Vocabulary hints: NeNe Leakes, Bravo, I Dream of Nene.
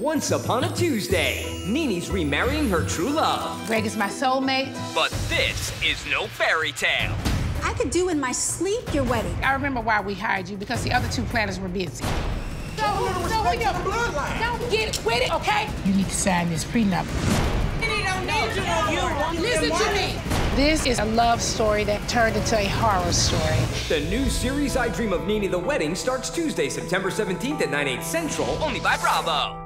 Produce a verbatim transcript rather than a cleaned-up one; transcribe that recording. Once upon a Tuesday, Nene's remarrying her true love. Greg is my soulmate. But this is no fairy tale. I could do in my sleep your wedding. I remember why we hired you, because the other two planners were busy. So who, so who your bloodline? Don't get with it, okay? You need to sign this prenup. Nene don't need you no more. Listen to me. This is a love story that turned into a horror story. The new series I Dream of Nene, The Wedding starts Tuesday, September seventeenth at nine, eight central, only by Bravo.